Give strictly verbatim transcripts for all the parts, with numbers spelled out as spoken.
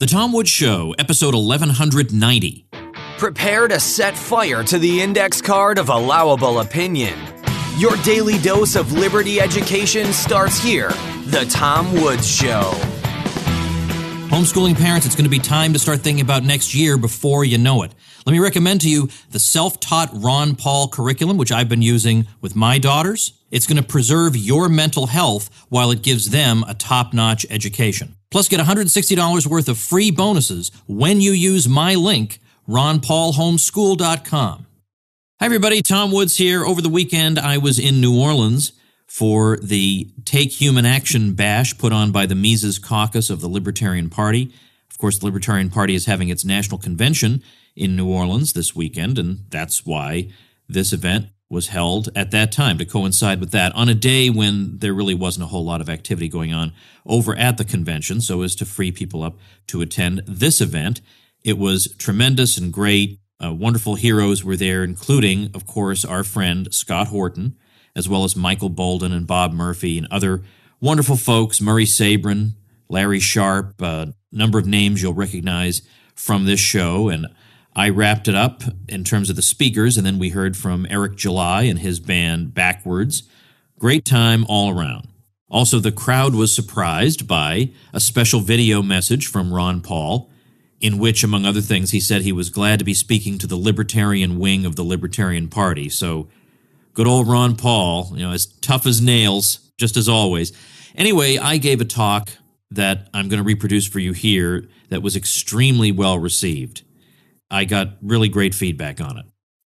The Tom Woods Show, episode eleven ninety. Prepare to set fire to the index card of allowable opinion. Your daily dose of liberty education starts here. The Tom Woods Show. Homeschooling parents, it's going to be time to start thinking about next year before you know it. Let me recommend to you the self-taught Ron Paul curriculum, which I've been using with my daughters. It's going to preserve your mental health while it gives them a top-notch education. Plus, get one hundred sixty dollars worth of free bonuses when you use my link, ron paul homeschool dot com. Hi, everybody. Tom Woods here. Over the weekend, I was in New Orleans for the Take Human Action bash put on by the Mises Caucus of the Libertarian Party. Of course, the Libertarian Party is having its national convention in New Orleans this weekend, and that's why this event was held at that time, to coincide with that, on a day when there really wasn't a whole lot of activity going on over at the convention, so as to free people up to attend this event. It was tremendous and great. Uh, wonderful heroes were there, including, of course, our friend Scott Horton, as well as Michael Bolden and Bob Murphy and other wonderful folks, Murray Sabrin, Larry Sharp, a number of names you'll recognize from this show. And I wrapped it up in terms of the speakers, and then we heard from Eric July and his band Backwards. Great time all around. Also, the crowd was surprised by a special video message from Ron Paul, in which, among other things, he said he was glad to be speaking to the libertarian wing of the Libertarian Party. So, good old Ron Paul, you know, as tough as nails, just as always. Anyway, I gave a talk that I'm going to reproduce for you here that was extremely well received. I got really great feedback on it,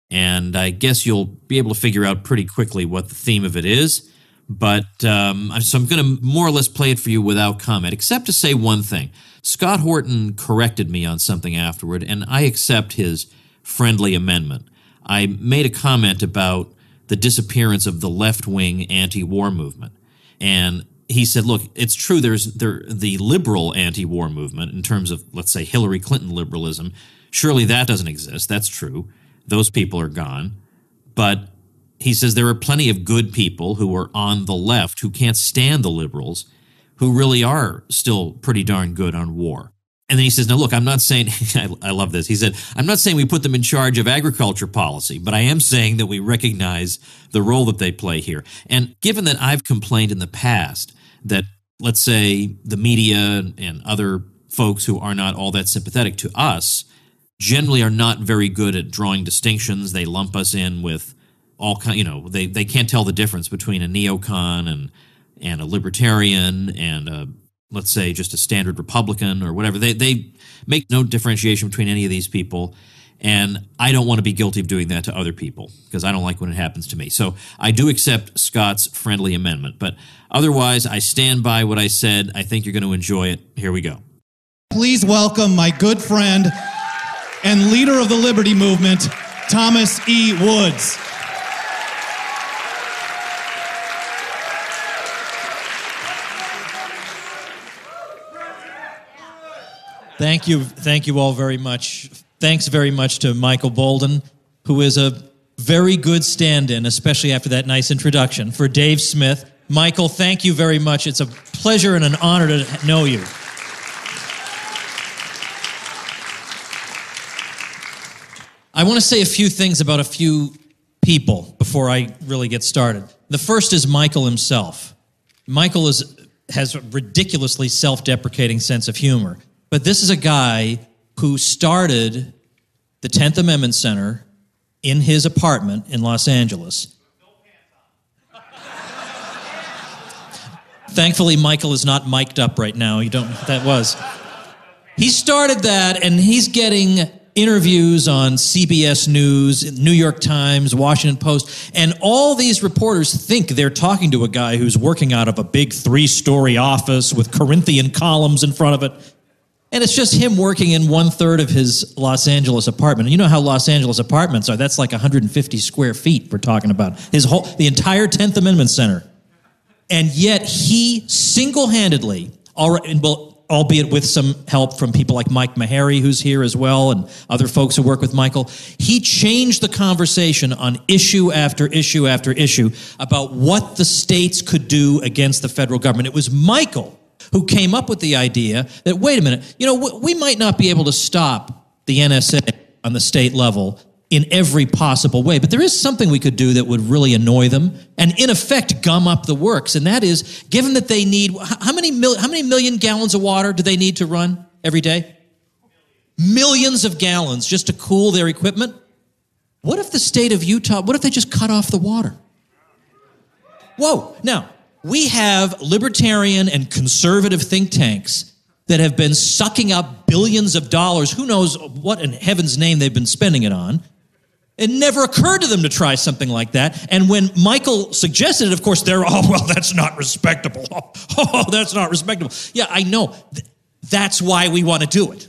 and I guess you'll be able to figure out pretty quickly what the theme of it is, but um, so I'm going to more or less play it for you without comment, except to say one thing. Scott Horton corrected me on something afterward, and I accept his friendly amendment. I made a comment about the disappearance of the left-wing anti-war movement, and he said, look, it's true, there's there, the liberal anti-war movement in terms of, let's say, Hillary Clinton liberalism. Surely that doesn't exist. That's true. Those people are gone. But he says there are plenty of good people who are on the left who can't stand the liberals, who really are still pretty darn good on war. And then he says, now, look, I'm not saying, I, I love this. He said, I'm not saying we put them in charge of agriculture policy, but I am saying that we recognize the role that they play here. And given that I've complained in the past that, let's say, the media and other folks who are not all that sympathetic to us generally are not very good at drawing distinctions. They lump us in with all kind, you know, they, they can't tell the difference between a neocon and and a libertarian and a, let's say, just a standard Republican or whatever. They they make no differentiation between any of these people, and I don't want to be guilty of doing that to other people because I don't like when it happens to me. So I do accept Scott's friendly amendment, but otherwise I stand by what I said. I think you're going to enjoy it. Here we go. Please welcome my good friend and leader of the Liberty Movement, Thomas E. Woods. Thank you, thank you all very much. Thanks very much to Michael Bolden, who is a very good stand-in, especially after that nice introduction, for Dave Smith. Michael, thank you very much. It's a pleasure and an honor to know you. I want to say a few things about a few people before I really get started. The first is Michael himself. Michael is, has a ridiculously self-deprecating sense of humor. But this is a guy who started the tenth Amendment Center in his apartment in Los Angeles. Thankfully, Michael is not mic'd up right now. You don't know what that was. He started that, and he's getting interviews on C B S News, New York Times, Washington Post, and all these reporters think they're talking to a guy who's working out of a big three-story office with Corinthian columns in front of it. And it's just him working in one-third of his Los Angeles apartment. And you know how Los Angeles apartments are. That's like one hundred fifty square feet we're talking about. His whole, the entire tenth Amendment Center. And yet he single-handedly, all right, well, albeit with some help from people like Mike Meharry, who's here as well, and other folks who work with Michael. He changed the conversation on issue after issue after issue about what the states could do against the federal government. It was Michael who came up with the idea that, wait a minute, you know, we might not be able to stop the N S A on the state level in every possible way, but there is something we could do that would really annoy them and, in effect, gum up the works. And that is, given that they need how many mil, how many million gallons of water do they need to run every day? Millions of gallons just to cool their equipment. What if the state of Utah? What if they just cut off the water? Whoa! Now we have libertarian and conservative think tanks that have been sucking up billions of dollars. Who knows what in heaven's name they've been spending it on? It never occurred to them to try something like that. And when Michael suggested it, of course, they're, oh, well, that's not respectable. Oh, oh that's not respectable. Yeah, I know. That's why we want to do it.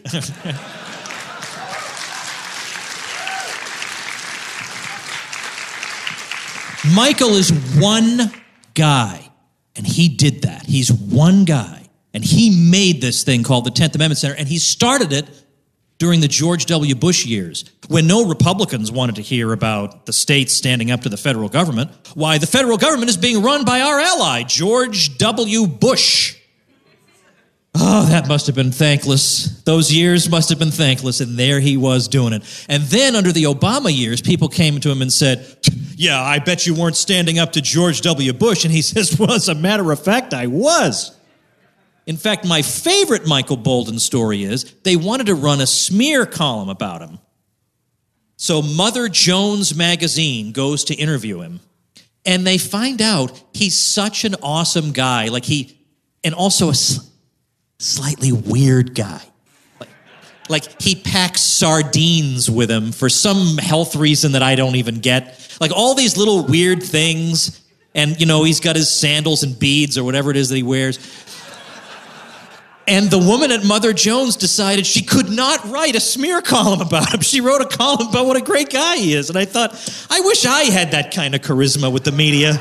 Michael is one guy, and he did that. He's one guy, and he made this thing called the tenth Amendment Center, and he started it during the George W. Bush years, when no Republicans wanted to hear about the states standing up to the federal government. Why, the federal government is being run by our ally, George W. Bush. Oh, that must have been thankless. Those years must have been thankless, and there he was doing it. And then under the Obama years, people came to him and said, yeah, I bet you weren't standing up to George W. Bush. And he says, well, as a matter of fact, I was. In fact, my favorite Michael Bolden story is they wanted to run a smear column about him. So Mother Jones magazine goes to interview him, and they find out he's such an awesome guy, like he, and also a sl- slightly weird guy. Like, like he packs sardines with him for some health reason that I don't even get. Like all these little weird things, and you know, he's got his sandals and beads or whatever it is that he wears. And the woman at Mother Jones decided she could not write a smear column about him. She wrote a column about what a great guy he is. And I thought, I wish I had that kind of charisma with the media.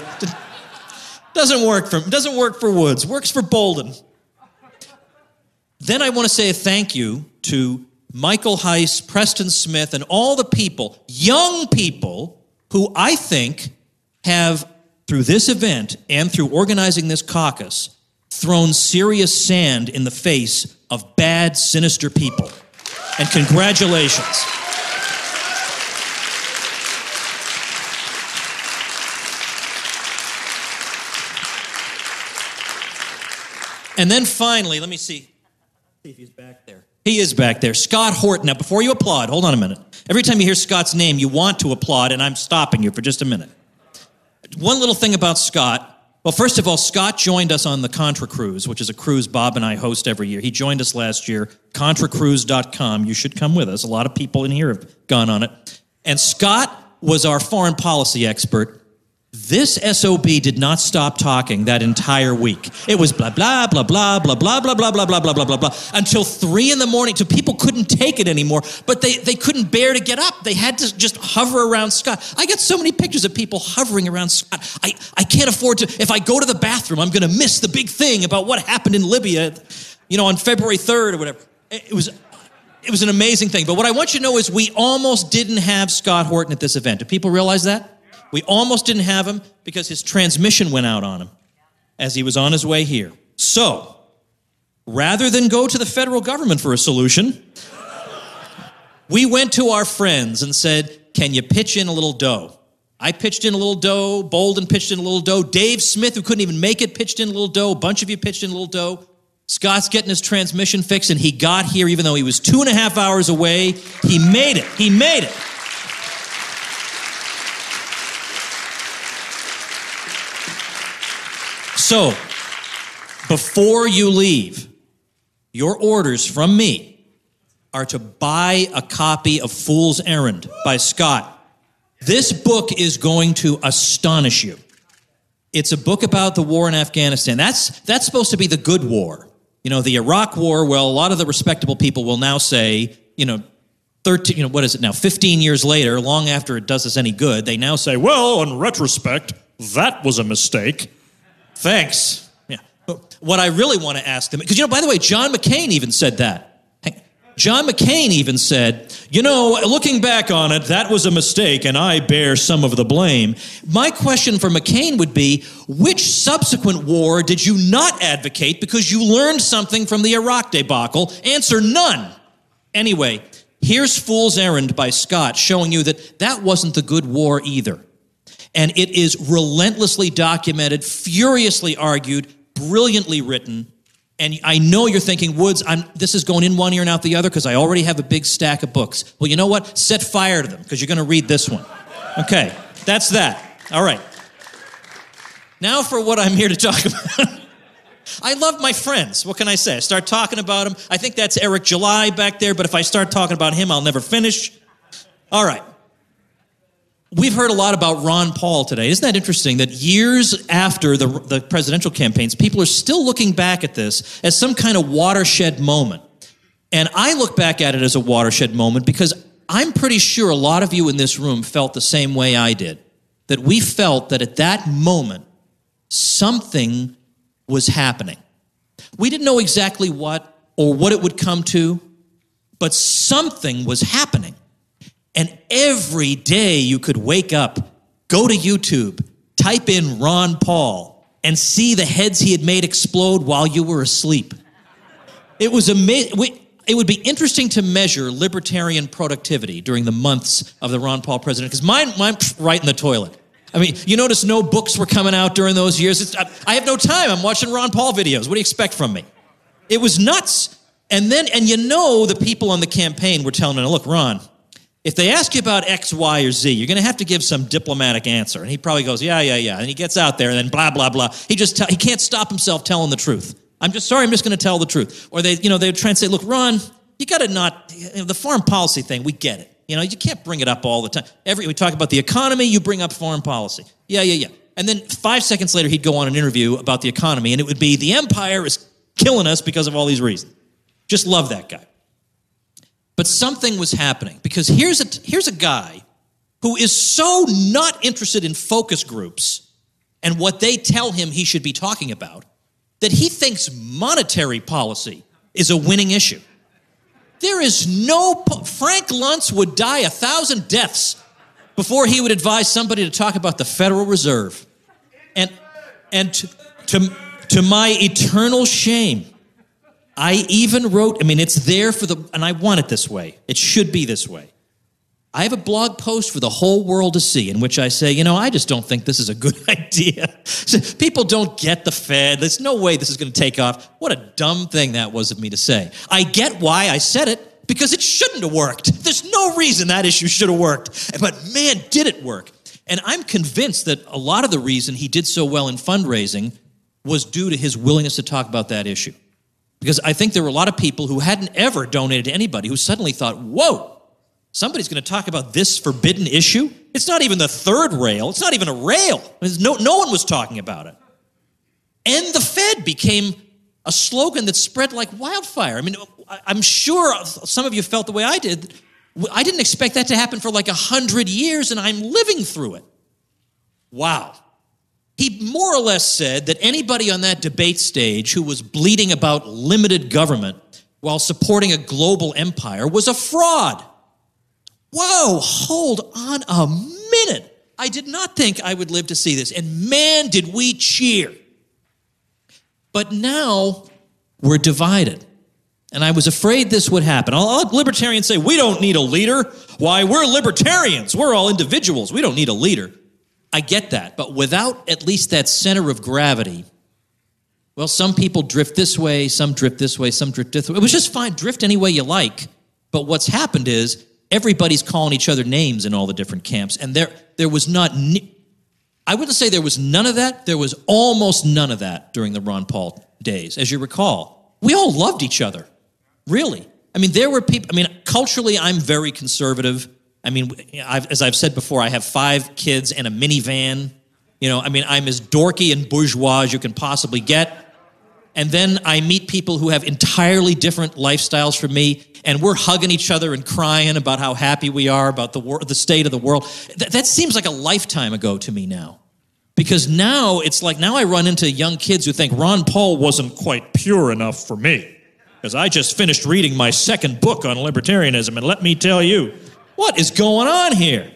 Doesn't work for doesn't work for Woods. Works for Bolden. Then I want to say a thank you to Michael Heiss, Preston Smith, and all the people, young people, who I think have, through this event and through organizing this caucus, thrown serious sand in the face of bad, sinister people. And congratulations. And then finally, let me see. See if he's back there. He is back there. Scott Horton. Now, before you applaud, hold on a minute. Every time you hear Scott's name, you want to applaud, and I'm stopping you for just a minute. One little thing about Scott. Well, first of all, Scott joined us on the Contra Cruise, which is a cruise Bob and I host every year. He joined us last year, contra cruise dot com. You should come with us. A lot of people in here have gone on it. And Scott was our foreign policy expert. This S O B did not stop talking that entire week. It was blah, blah, blah, blah, blah, blah, blah, blah, blah, blah, blah, blah, blah, blah, until three in the morning. So people couldn't take it anymore, but they, they couldn't bear to get up. They had to just hover around Scott. I got so many pictures of people hovering around Scott. I, I can't afford to, if I go to the bathroom, I'm going to miss the big thing about what happened in Libya, you know, on February third or whatever. It was... It was an amazing thing. But what I want you to know is we almost didn't have Scott Horton at this event. Do people realize that? We almost didn't have him because his transmission went out on him as he was on his way here. So, rather than go to the federal government for a solution, we went to our friends and said, can you pitch in a little dough? I pitched in a little dough. Bolden pitched in a little dough. Dave Smith, who couldn't even make it, pitched in a little dough. A bunch of you pitched in a little dough. Scott's getting his transmission fixed, and he got here even though he was two and a half hours away. He made it. He made it. So, before you leave, your orders from me are to buy a copy of Fool's Errand by Scott. This book is going to astonish you. It's a book about the war in Afghanistan. That's, that's supposed to be the good war. You know, the Iraq war, well, a lot of the respectable people will now say, you know, thirteen, you know, what is it now, fifteen years later, long after it does us any good, they now say, well, in retrospect, that was a mistake. Thanks. Yeah. What I really want to ask them, because, you know, by the way, John McCain even said that. John McCain even said, you know, looking back on it, that was a mistake, and I bear some of the blame. My question for McCain would be, which subsequent war did you not advocate because you learned something from the Iraq debacle? Answer, none. Anyway, here's Fool's Errand by Scott, showing you that that wasn't the good war either. And it is relentlessly documented, furiously argued, brilliantly written. And I know you're thinking, Woods, I'm, this is going in one ear and out the other because I already have a big stack of books. Well, you know what? Set fire to them because you're going to read this one. Okay, that's that. All right. Now for what I'm here to talk about. I love my friends. What can I say? I start talking about them. I think that's Eric July back there, but if I start talking about him, I'll never finish. All right. We've heard a lot about Ron Paul today. Isn't that interesting that years after the, the presidential campaigns, people are still looking back at this as some kind of watershed moment. And I look back at it as a watershed moment because I'm pretty sure a lot of you in this room felt the same way I did, that we felt that at that moment, something was happening. We didn't know exactly what or what it would come to, but something was happening. And every day you could wake up, go to YouTube, type in Ron Paul, and see the heads he had made explode while you were asleep. It was amazing. It would be interesting to measure libertarian productivity during the months of the Ron Paul presidency, because mine, mine, pff, right in the toilet. I mean, you notice no books were coming out during those years. It's, I, I have no time. I'm watching Ron Paul videos. What do you expect from me? It was nuts. And then, and you know, the people on the campaign were telling him, look, Ron, if they ask you about X, Y, or Z, you're going to have to give some diplomatic answer. And he probably goes, yeah, yeah, yeah. And he gets out there and then blah, blah, blah. He just, he can't stop himself telling the truth. I'm just sorry, I'm just going to tell the truth. Or they, you know, they would try and say, look, Ron, you got to not, you know, the foreign policy thing, we get it. You know, you can't bring it up all the time. Every, we talk about the economy, you bring up foreign policy. Yeah, yeah, yeah. And then five seconds later, he'd go on an interview about the economy and it would be, the empire is killing us because of all these reasons. Just love that guy. But something was happening, because here's a, here's a guy who is so not interested in focus groups and what they tell him he should be talking about that he thinks monetary policy is a winning issue. There is no, po- Frank Luntz would die a thousand deaths before he would advise somebody to talk about the Federal Reserve. And, and to, to, to my eternal shame, I even wrote, I mean, it's there for the, and I want it this way. It should be this way. I have a blog post for the whole world to see in which I say, you know, I just don't think this is a good idea. People don't get the Fed. There's no way this is going to take off. What a dumb thing that was of me to say. I get why I said it, because it shouldn't have worked. There's no reason that issue should have worked. But man, did it work. And I'm convinced that a lot of the reason he did so well in fundraising was due to his willingness to talk about that issue. Because I think there were a lot of people who hadn't ever donated to anybody who suddenly thought, whoa, somebody's going to talk about this forbidden issue? It's not even the third rail. It's not even a rail. No, no one was talking about it. And the Fed became a slogan that spread like wildfire. I mean, I'm sure some of you felt the way I did. I didn't expect that to happen for like a hundred years, and I'm living through it. Wow. He more or less said that anybody on that debate stage who was bleating about limited government while supporting a global empire was a fraud. Whoa, hold on a minute. I did not think I would live to see this. And man, did we cheer. But now we're divided. And I was afraid this would happen. All libertarians say, we don't need a leader. Why, we're libertarians. We're all individuals. We don't need a leader. I get that, but without at least that center of gravity, well, some people drift this way, some drift this way, some drift this way. It was just fine, drift any way you like. But what's happened is everybody's calling each other names in all the different camps, and there there was not, I wouldn't say there was none of that, there was almost none of that during the Ron Paul days. As you recall, we all loved each other, really. I mean, there were people, I mean, culturally, I'm very conservative. I mean, I've, as I've said before, I have five kids and a minivan. You know, I mean, I'm as dorky and bourgeois as you can possibly get. And then I meet people who have entirely different lifestyles from me, and we're hugging each other and crying about how happy we are about the wor- the state of the world. Th- that seems like a lifetime ago to me now. Because now it's like, now I run into young kids who think Ron Paul wasn't quite pure enough for me. Because I just finished reading my second book on libertarianism, and let me tell you, what is going on here?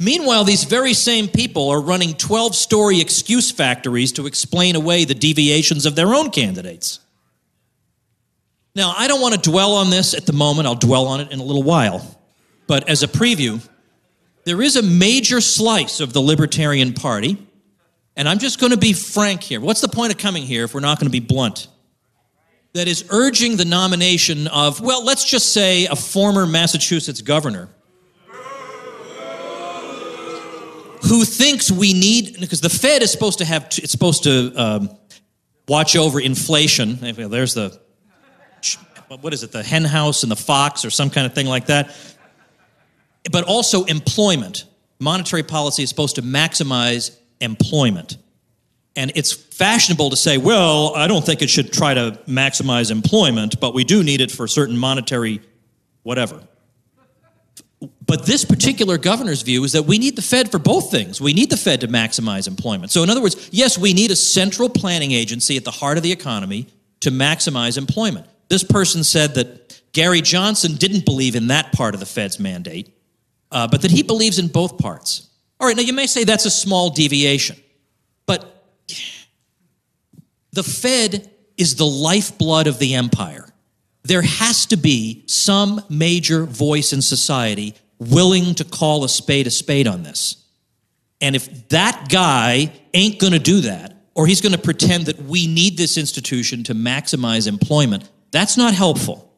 Meanwhile, these very same people are running twelve-story excuse factories to explain away the deviations of their own candidates. Now, I don't want to dwell on this at the moment. I'll dwell on it in a little while. But as a preview, there is a major slice of the Libertarian Party, and I'm just going to be frank here. What's the point of coming here if we're not going to be blunt? That is urging the nomination of, well, let's just say a former Massachusetts governor who thinks we need, because the Fed is supposed to have, it's supposed to um, watch over inflation. There's the, what is it, the hen house and the fox or some kind of thing like that. But also employment. Monetary policy is supposed to maximize employment. And it's fashionable to say, well, I don't think it should try to maximize employment, but we do need it for certain monetary whatever. But this particular governor's view is that we need the Fed for both things. We need the Fed to maximize employment. So in other words, yes, we need a central planning agency at the heart of the economy to maximize employment. This person said that Gary Johnson didn't believe in that part of the Fed's mandate, uh, but that he believes in both parts. All right, now you may say that's a small deviation, but the Fed is the lifeblood of the empire. There has to be some major voice in society willing to call a spade a spade on this. And if that guy ain't going to do that, or he's going to pretend that we need this institution to maximize employment, that's not helpful.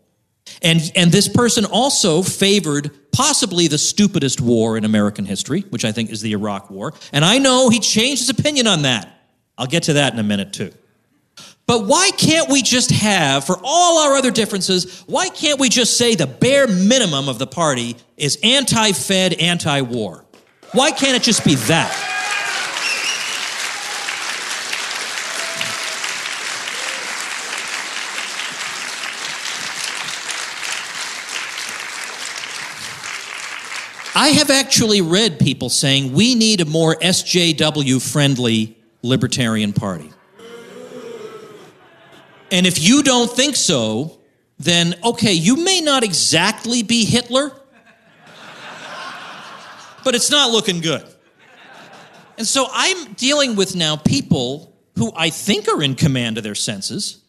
And, and this person also favored possibly the stupidest war in American history, which I think is the Iraq War. And I know he changed his opinion on that. I'll get to that in a minute, too. But why can't we just have, for all our other differences, why can't we just say the bare minimum of the party is anti-Fed, anti-war? Why can't it just be that? I have actually read people saying we need a more S J W-friendly Libertarian Party. And if you don't think so, then, okay, you may not exactly be Hitler, but it's not looking good. And so I'm dealing with now people who I think are in command of their senses,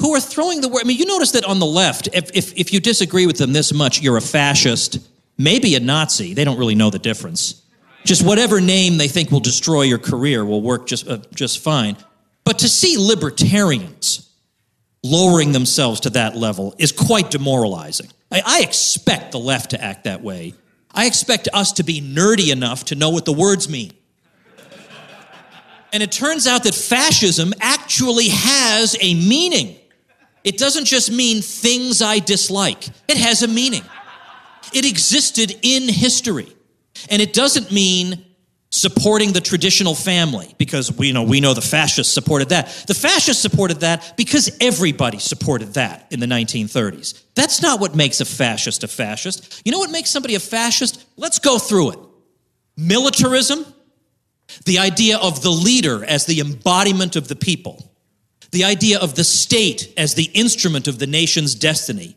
who are throwing the word. I mean, you notice that on the left, if, if, if you disagree with them this much, you're a fascist, maybe a Nazi. They don't really know the difference. Just whatever name they think will destroy your career will work just, uh, just fine. But to see libertarians lowering themselves to that level is quite demoralizing. I, I expect the left to act that way. I expect us to be nerdy enough to know what the words mean. And it turns out that fascism actually has a meaning. It doesn't just mean things I dislike. It has a meaning. It existed in history. And it doesn't mean supporting the traditional family, because we know we know the fascists supported that. The fascists supported that because everybody supported that in the nineteen thirties. That's not what makes a fascist a fascist. You know what makes somebody a fascist? Let's go through it. Militarism, the idea of the leader as the embodiment of the people, the idea of the state as the instrument of the nation's destiny,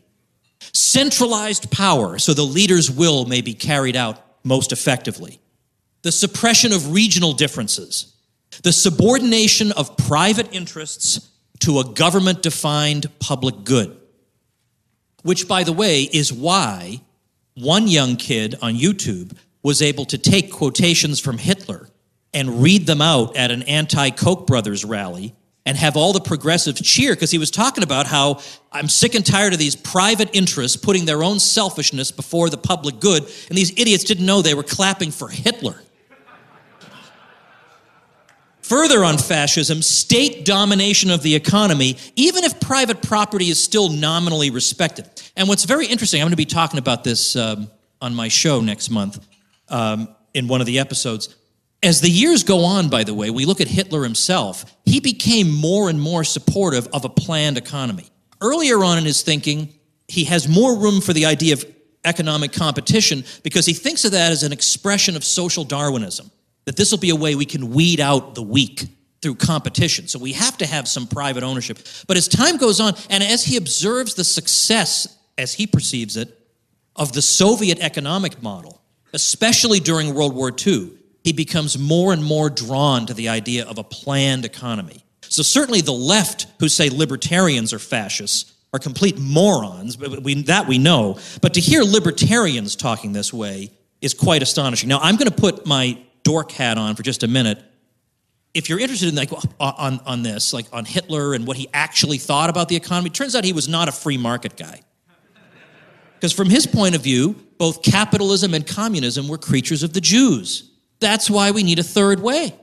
centralized power so the leader's will may be carried out most effectively, the suppression of regional differences, the subordination of private interests to a government-defined public good, which, by the way, is why one young kid on YouTube was able to take quotations from Hitler and read them out at an anti-Koch brothers rally and have all the progressives cheer, because he was talking about how I'm sick and tired of these private interests putting their own selfishness before the public good, and these idiots didn't know they were clapping for Hitler. Further on fascism, state domination of the economy, even if private property is still nominally respected. And what's very interesting, I'm going to be talking about this um, on my show next month um, in one of the episodes. As the years go on, by the way, we look at Hitler himself, he became more and more supportive of a planned economy. Earlier on in his thinking, he has more room for the idea of economic competition because he thinks of that as an expression of social Darwinism, that this will be a way we can weed out the weak through competition. So we have to have some private ownership. But as time goes on, and as he observes the success, as he perceives it, of the Soviet economic model, especially during World War Two, he becomes more and more drawn to the idea of a planned economy. So certainly the left, who say libertarians are fascists, are complete morons, but we, that we know. But to hear libertarians talking this way is quite astonishing. Now, I'm going to put my dork hat on for just a minute. If you're interested in like on, on this, like on Hitler and what he actually thought about the economy, it turns out he was not a free market guy. Because from his point of view, both capitalism and communism were creatures of the Jews. That's why we need a third way.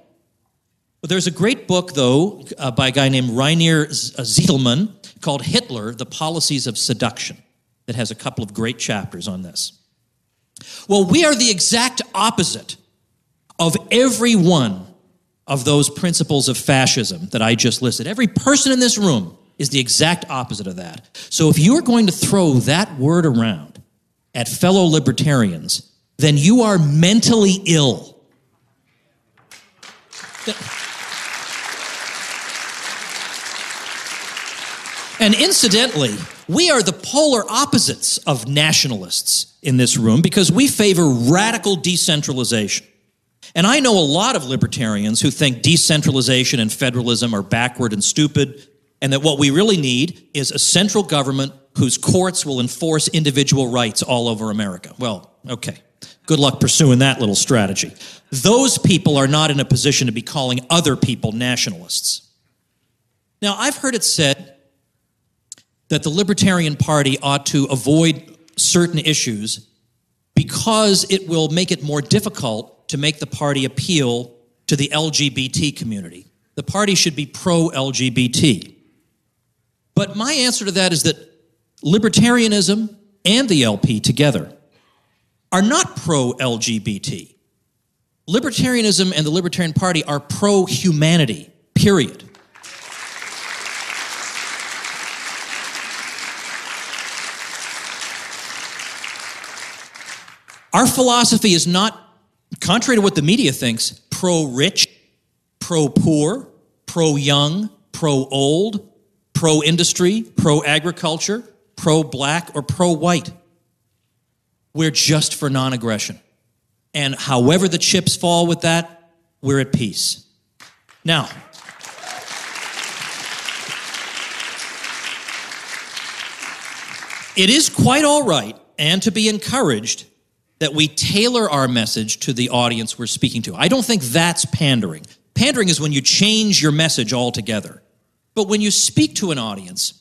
But there's a great book, though, uh, by a guy named Rainer Zietelmann called Hitler, The Policies of Seduction, that has a couple of great chapters on this. Well, we are the exact opposite of every one of those principles of fascism that I just listed. Every person in this room is the exact opposite of that. So if you're going to throw that word around at fellow libertarians, then you are mentally ill. And incidentally, we are the polar opposites of nationalists in this room because we favor radical decentralization. And I know a lot of libertarians who think decentralization and federalism are backward and stupid, and that what we really need is a central government whose courts will enforce individual rights all over America. Well, okay. Good luck pursuing that little strategy. Those people are not in a position to be calling other people nationalists. Now, I've heard it said that the Libertarian Party ought to avoid certain issues because it will make it more difficult to make the party appeal to the L G B T community. The party should be pro-L G B T. But my answer to that is that libertarianism and the L P together are not pro-L G B T. Libertarianism and the Libertarian Party are pro-humanity, period. Our philosophy is not, contrary to what the media thinks, pro-rich, pro-poor, pro-young, pro-old, pro-industry, pro-agriculture, pro-black, or pro-white. We're just for non-aggression. And however the chips fall with that, we're at peace. Now, it is quite all right and to be encouraged that we tailor our message to the audience we're speaking to. I don't think that's pandering. Pandering is when you change your message altogether. But when you speak to an audience,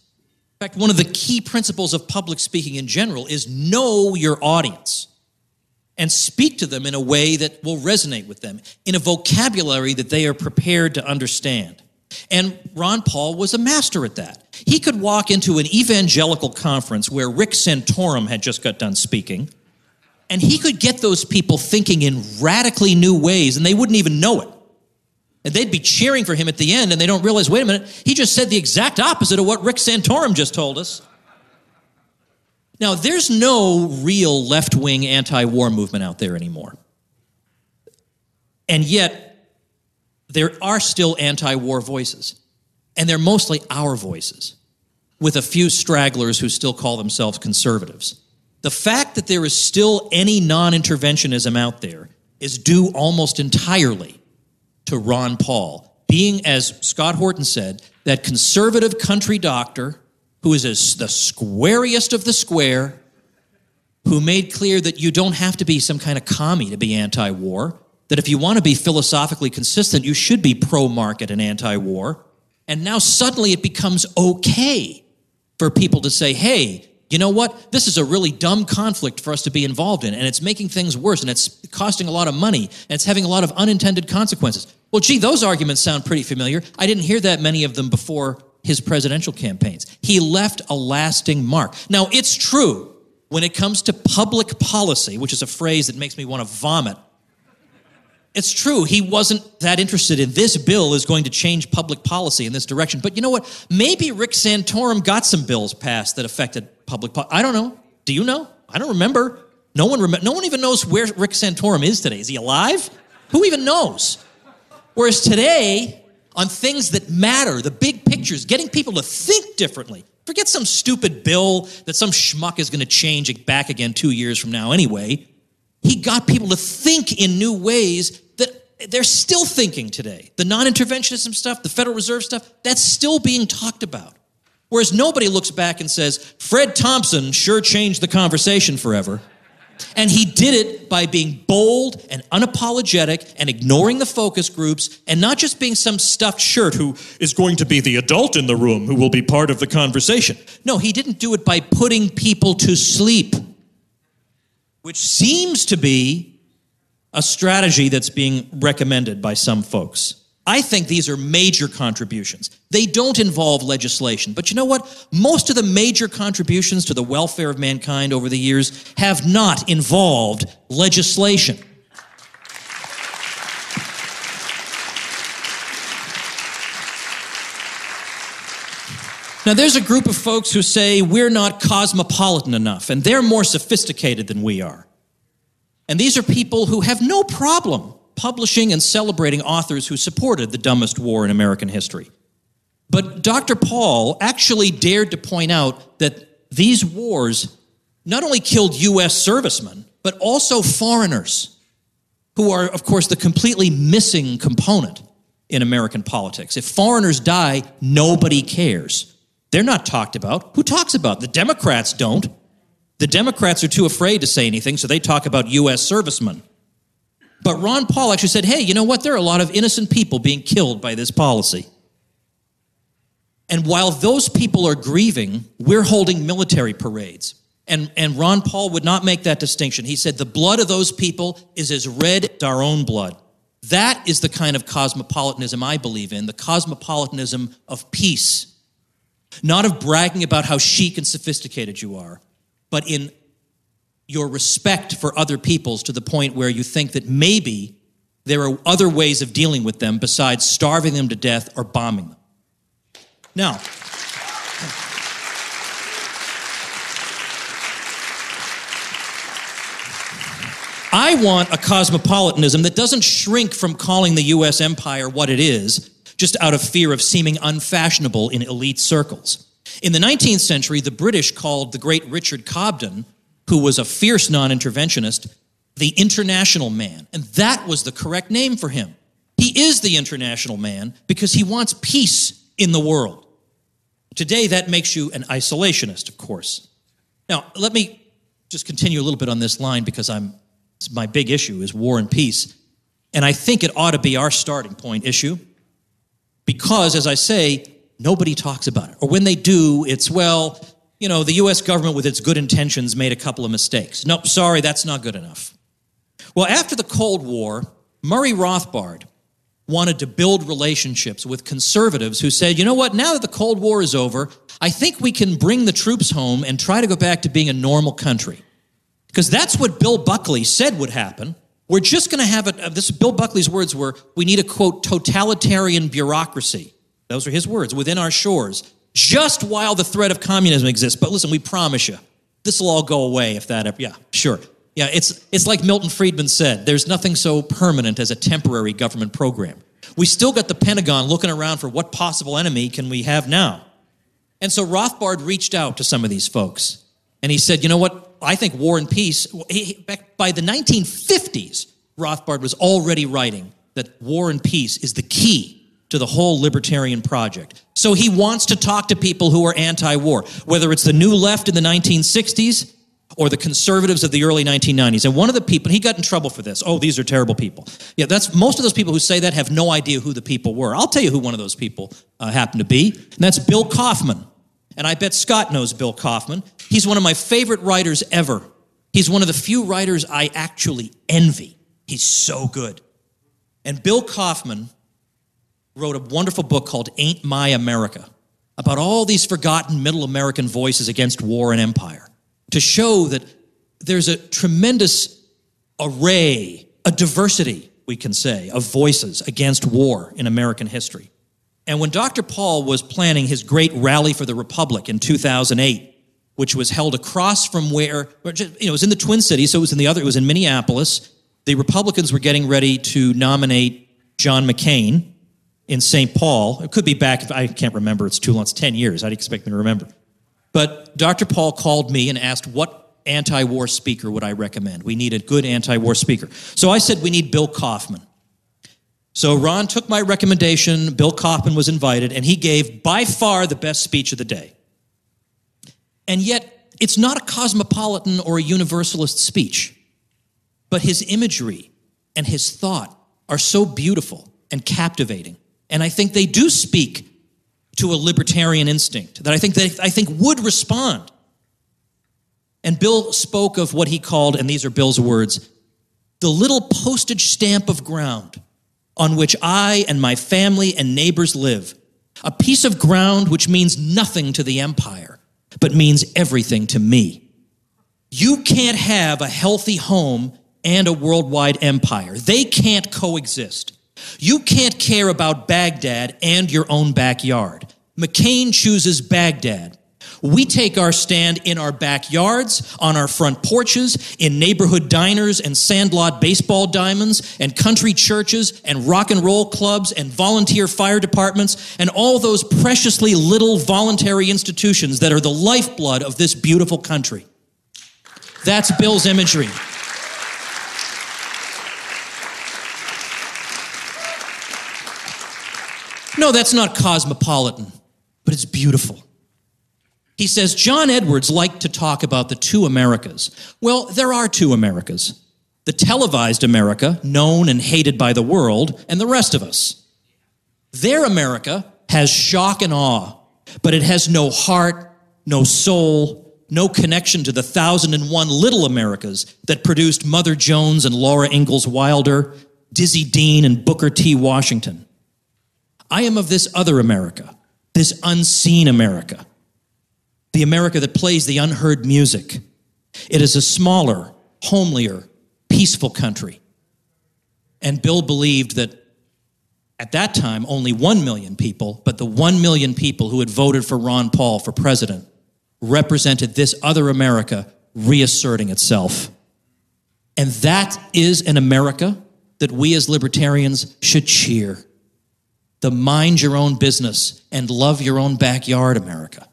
in fact, one of the key principles of public speaking in general is know your audience and speak to them in a way that will resonate with them, in a vocabulary that they are prepared to understand. And Ron Paul was a master at that. He could walk into an evangelical conference where Rick Santorum had just got done speaking, and he could get those people thinking in radically new ways, and they wouldn't even know it. And they'd be cheering for him at the end, and they don't realize, wait a minute, he just said the exact opposite of what Rick Santorum just told us. Now, there's no real left-wing anti-war movement out there anymore. And yet, there are still anti-war voices. And they're mostly our voices, with a few stragglers who still call themselves conservatives. The fact that there is still any non-interventionism out there is due almost entirely to Ron Paul, being, as Scott Horton said, that conservative country doctor who is as the squarest of the square, who made clear that you don't have to be some kind of commie to be anti-war, that if you want to be philosophically consistent, you should be pro-market and anti-war. And now suddenly it becomes okay for people to say, hey, you know what? This is a really dumb conflict for us to be involved in, and it's making things worse, and it's costing a lot of money, and it's having a lot of unintended consequences. Well, gee, those arguments sound pretty familiar. I didn't hear that many of them before his presidential campaigns. He left a lasting mark. Now, it's true when it comes to public policy, which is a phrase that makes me want to vomit. It's true, he wasn't that interested in this bill is going to change public policy in this direction. But you know what? Maybe Rick Santorum got some bills passed that affected public policy. I don't know. Do you know? I don't remember. No one rem- No one even knows where Rick Santorum is today. Is he alive? Who even knows? Whereas today, on things that matter, the big pictures, getting people to think differently. Forget some stupid bill that some schmuck is going to change it back again two years from now anyway. He got people to think in new ways that they're still thinking today. The non-interventionism stuff, the Federal Reserve stuff, that's still being talked about. Whereas nobody looks back and says, Fred Thompson sure changed the conversation forever. And he did it by being bold and unapologetic and ignoring the focus groups and not just being some stuffed shirt who is going to be the adult in the room who will be part of the conversation. No, he didn't do it by putting people to sleep, which seems to be a strategy that's being recommended by some folks. I think these are major contributions. They don't involve legislation. But you know what? Most of the major contributions to the welfare of mankind over the years have not involved legislation. Now, there's a group of folks who say we're not cosmopolitan enough, and they're more sophisticated than we are. And these are people who have no problem publishing and celebrating authors who supported the dumbest war in American history. But Doctor Paul actually dared to point out that these wars not only killed U S servicemen, but also foreigners, who are, of course, the completely missing component in American politics. If foreigners die, nobody cares. They're not talked about. Who talks about them? The Democrats don't. The Democrats are too afraid to say anything, so they talk about U S servicemen. But Ron Paul actually said, hey, you know what? There are a lot of innocent people being killed by this policy. And while those people are grieving, we're holding military parades. And, and Ron Paul would not make that distinction. He said the blood of those people is as red as our own blood. That is the kind of cosmopolitanism I believe in, the cosmopolitanism of peace. Not of bragging about how chic and sophisticated you are, but in your respect for other peoples to the point where you think that maybe there are other ways of dealing with them besides starving them to death or bombing them. Now, I want a cosmopolitanism that doesn't shrink from calling the U S empire what it is, just out of fear of seeming unfashionable in elite circles. In the nineteenth century, the British called the great Richard Cobden, who was a fierce non-interventionist, the international man. And that was the correct name for him. He is the international man because he wants peace in the world. Today, that makes you an isolationist, of course. Now, let me just continue a little bit on this line because I'm, my big issue is war and peace. And I think it ought to be our starting point issue because, as I say, nobody talks about it. Or when they do, it's, well, you know, the U S government with its good intentions made a couple of mistakes. Nope, sorry, that's not good enough. Well, after the Cold War, Murray Rothbard wanted to build relationships with conservatives who said, you know what, now that the Cold War is over, I think we can bring the troops home and try to go back to being a normal country. Because that's what Bill Buckley said would happen. We're just going to have a, this Bill Buckley's words were, we need a, quote, totalitarian bureaucracy. Those are his words, within our shores. Just while the threat of communism exists. But listen, we promise you, this will all go away if that ever, yeah, sure. Yeah, it's it's like Milton Friedman said, there's nothing so permanent as a temporary government program. We still got the Pentagon looking around for what possible enemy can we have now. And so Rothbard reached out to some of these folks. And he said, you know what, I think war and peace, he, back by the nineteen fifties, Rothbard was already writing that war and peace is the key to the whole libertarian project. So he wants to talk to people who are anti-war, whether it's the New Left in the nineteen sixties or the conservatives of the early nineteen nineties. And one of the people, he got in trouble for this. Oh, these are terrible people. Yeah, that's most of those people who say that have no idea who the people were. I'll tell you who one of those people uh, happened to be, and that's Bill Kaufman. And I bet Scott knows Bill Kaufman. He's one of my favorite writers ever. He's one of the few writers I actually envy. He's so good. And Bill Kaufman wrote a wonderful book called Ain't My America about all these forgotten middle American voices against war and empire to show that there's a tremendous array, a diversity, we can say, of voices against war in American history. And when Doctor Paul was planning his great rally for the Republic in two thousand eight, which was held across from where, you know, it was in the Twin Cities, so it was in the other, it was in Minneapolis. The Republicans were getting ready to nominate John McCain in Saint Paul. It could be back, if I can't remember, it's too long, it's ten years. I'd expect me to remember. But Doctor Paul called me and asked, what anti-war speaker would I recommend? We need a good anti-war speaker. So I said, we need Bill Kaufman. So Ron took my recommendation, Bill Kaufman was invited, and he gave by far the best speech of the day. And yet, it's not a cosmopolitan or a universalist speech, but his imagery and his thought are so beautiful and captivating. And I think they do speak to a libertarian instinct that I think they, I think would respond. And Bill spoke of what he called, and these are Bill's words, the little postage stamp of ground on which I and my family and neighbors live, a piece of ground which means nothing to the empire, but means everything to me. You can't have a healthy home and a worldwide empire. They can't coexist. You can't care about Baghdad and your own backyard. McCain chooses Baghdad. We take our stand in our backyards, on our front porches, in neighborhood diners and sandlot baseball diamonds and country churches and rock and roll clubs and volunteer fire departments and all those preciously little voluntary institutions that are the lifeblood of this beautiful country. That's Bill's imagery. No, that's not cosmopolitan, but it's beautiful. He says, John Edwards liked to talk about the two Americas. Well, there are two Americas. The televised America, known and hated by the world, and the rest of us. Their America has shock and awe, but it has no heart, no soul, no connection to the thousand and one little Americas that produced Mother Jones and Laura Ingalls Wilder, Dizzy Dean and Booker T. Washington. I am of this other America, this unseen America. The America that plays the unheard music. It is a smaller, homelier, peaceful country. And Bill believed that at that time, only one million people, but the one million people who had voted for Ron Paul for president represented this other America reasserting itself. And that is an America that we as libertarians should cheer. The mind your own business and love your own backyard America.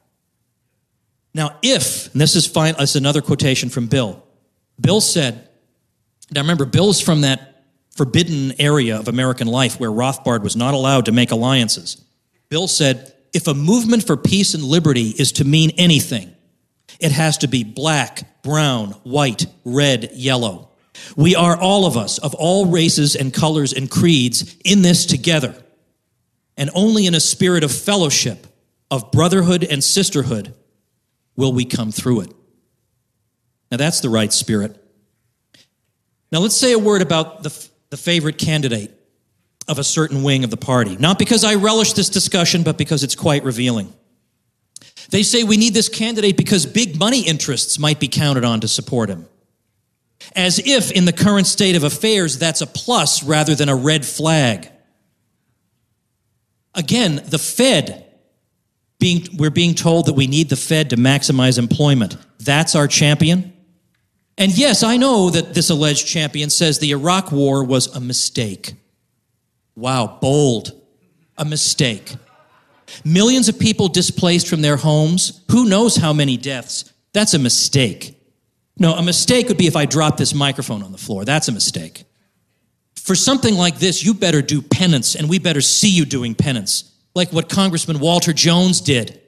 Now, if, and this is fine, it's another quotation from Bill. Bill said, now remember, Bill's from that forbidden area of American life where Rothbard was not allowed to make alliances. Bill said, if a movement for peace and liberty is to mean anything, it has to be black, brown, white, red, yellow. We are all of us, of all races and colors and creeds, in this together. And only in a spirit of fellowship, of brotherhood and sisterhood, will we come through it? Now, that's the right spirit. Now, let's say a word about the, f- the favorite candidate of a certain wing of the party. Not because I relish this discussion, but because it's quite revealing. They say we need this candidate because big money interests might be counted on to support him. As if, in the current state of affairs, that's a plus rather than a red flag. Again, the Fed... Being, we're being told that we need the Fed to maximize employment. That's our champion. And yes, I know that this alleged champion says the Iraq war was a mistake. Wow, bold. A mistake. Millions of people displaced from their homes. Who knows how many deaths? That's a mistake. No, a mistake would be if I dropped this microphone on the floor. That's a mistake. For something like this, you better do penance, and we better see you doing penance. Like what Congressman Walter Jones did.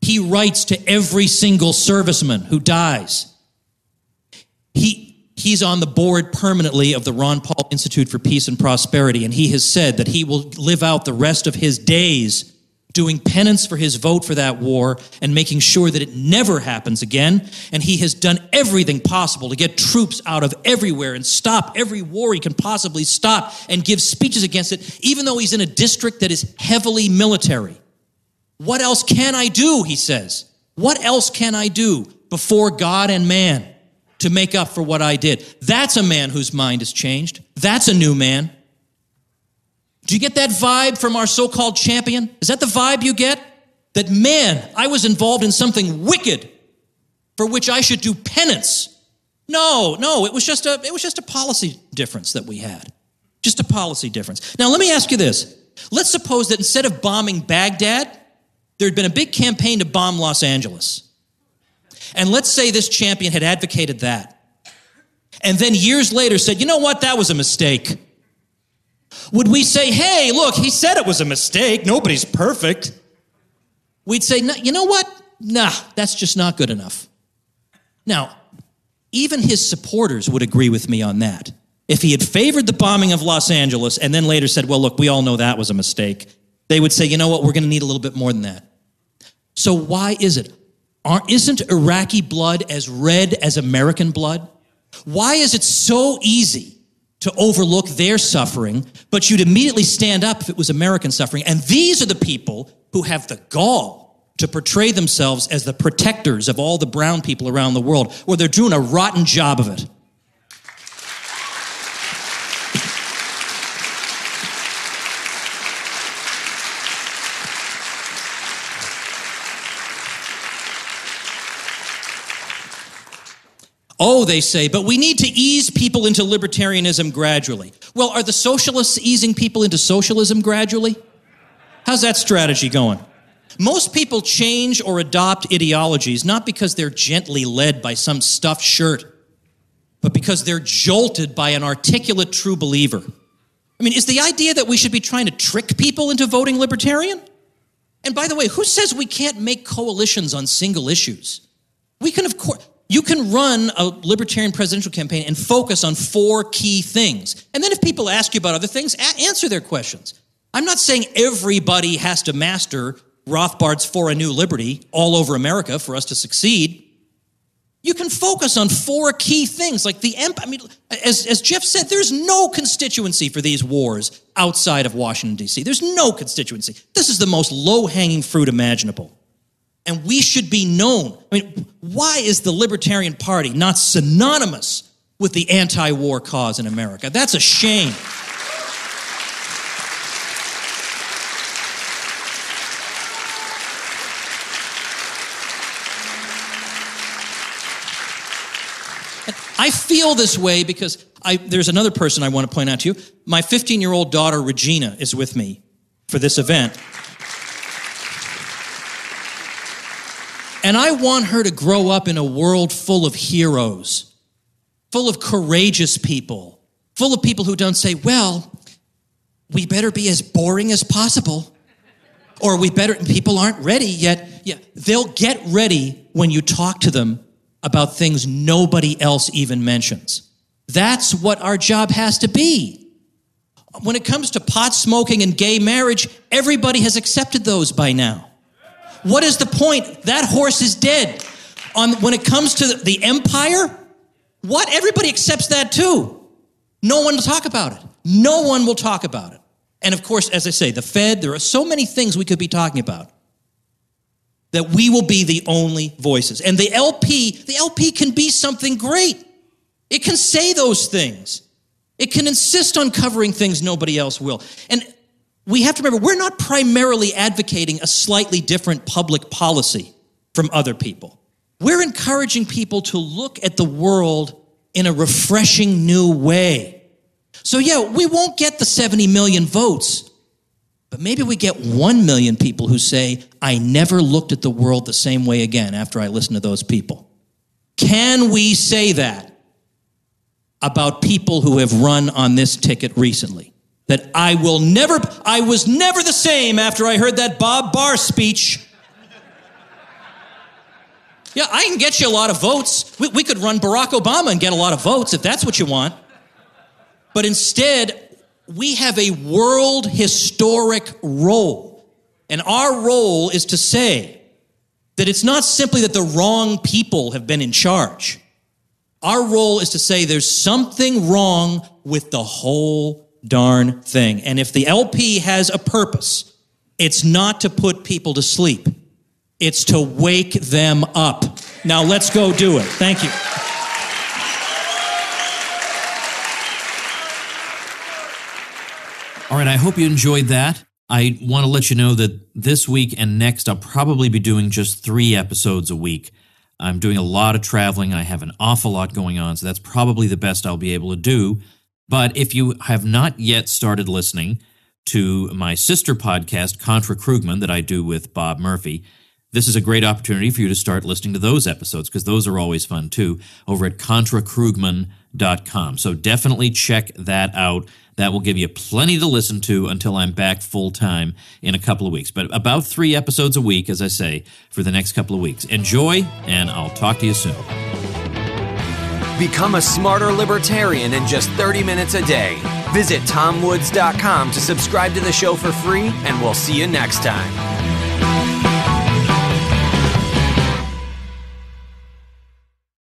He writes to every single serviceman who dies. He, he's on the board permanently of the Ron Paul Institute for Peace and Prosperity, and he has said that he will live out the rest of his days doing penance for his vote for that war and making sure that it never happens again. And he has done everything possible to get troops out of everywhere and stop every war he can possibly stop and give speeches against it, even though he's in a district that is heavily military. What else can I do, he says. What else can I do before God and man to make up for what I did? That's a man whose mind has changed. That's a new man. Do you get that vibe from our so-called champion? Is that the vibe you get? That, man, I was involved in something wicked for which I should do penance. No, no, it was just a, it was just a policy difference that we had. Just a policy difference. Now, let me ask you this. Let's suppose that instead of bombing Baghdad, there had been a big campaign to bomb Los Angeles. And let's say this champion had advocated that. And then years later said, you know what, that was a mistake. Would we say, hey, look, he said it was a mistake. Nobody's perfect. We'd say, no, you know what? Nah, that's just not good enough. Now, even his supporters would agree with me on that. If he had favored the bombing of Los Angeles and then later said, well, look, we all know that was a mistake, they would say, you know what, we're going to need a little bit more than that. So why is it? Aren't, isn't Iraqi blood as red as American blood? Why is it so easy to overlook their suffering, but you'd immediately stand up if it was American suffering? And these are the people who have the gall to portray themselves as the protectors of all the brown people around the world, where they're doing a rotten job of it. Oh, they say, but we need to ease people into libertarianism gradually. Well, are the socialists easing people into socialism gradually? How's that strategy going? Most people change or adopt ideologies not because they're gently led by some stuffed shirt, but because they're jolted by an articulate true believer. I mean, is the idea that we should be trying to trick people into voting libertarian? And by the way, who says we can't make coalitions on single issues? We can, of course... You can run a libertarian presidential campaign and focus on four key things. And then if people ask you about other things, a- answer their questions. I'm not saying everybody has to master Rothbard's For a New Liberty all over America for us to succeed. You can focus on four key things like the empire. I mean, as, as Jeff said, there's no constituency for these wars outside of Washington, D C. There's no constituency. This is the most low-hanging fruit imaginable. And we should be known. I mean, why is the Libertarian Party not synonymous with the anti-war cause in America? That's a shame. I feel this way because I, there's another person I want to point out to you. My fifteen-year-old daughter, Regina, is with me for this event. And I want her to grow up in a world full of heroes, full of courageous people, full of people who don't say, well, we better be as boring as possible, or we better, people aren't ready yet. Yeah, they'll get ready when you talk to them about things nobody else even mentions. That's what our job has to be. When it comes to pot smoking and gay marriage, everybody has accepted those by now. What is the point? That horse is dead. On, when it comes to the, the empire, what? Everybody accepts that too. No one will talk about it. No one will talk about it. And of course, as I say, the Fed, there are so many things we could be talking about that we will be the only voices. And the L P, the L P can be something great. It can say those things. It can insist on covering things nobody else will. And we have to remember, we're not primarily advocating a slightly different public policy from other people. We're encouraging people to look at the world in a refreshing new way. So yeah, we won't get the seventy million votes, but maybe we get one million people who say, I never looked at the world the same way again after I listened to those people. Can we say that about people who have run on this ticket recently? That I will never, I was never the same after I heard that Bob Barr speech. Yeah, I can get you a lot of votes. We, we could run Barack Obama and get a lot of votes if that's what you want. But instead, we have a world historic role. And our role is to say that it's not simply that the wrong people have been in charge. Our role is to say there's something wrong with the whole darn thing. And if the L P has a purpose, it's not to put people to sleep. It's to wake them up. Now let's go do it. Thank you. All right, I hope you enjoyed that. I want to let you know that this week and next, I'll probably be doing just three episodes a week. I'm doing a lot of traveling. I have an awful lot going on, so that's probably the best I'll be able to do. But if you have not yet started listening, to my sister podcast, Contra Krugman, that I do with Bob Murphy, this is a great opportunity for you to start listening to those episodes, because those are always fun too, over at contra krugman dot com. So definitely check that out. That will give you plenty to listen to until I'm back full-time in a couple of weeks. But about three episodes a week, as I say, for the next couple of weeks. Enjoy, and I'll talk to you soon. Become a smarter libertarian in just thirty minutes a day. Visit tom woods dot com to subscribe to the show for free, and we'll see you next time.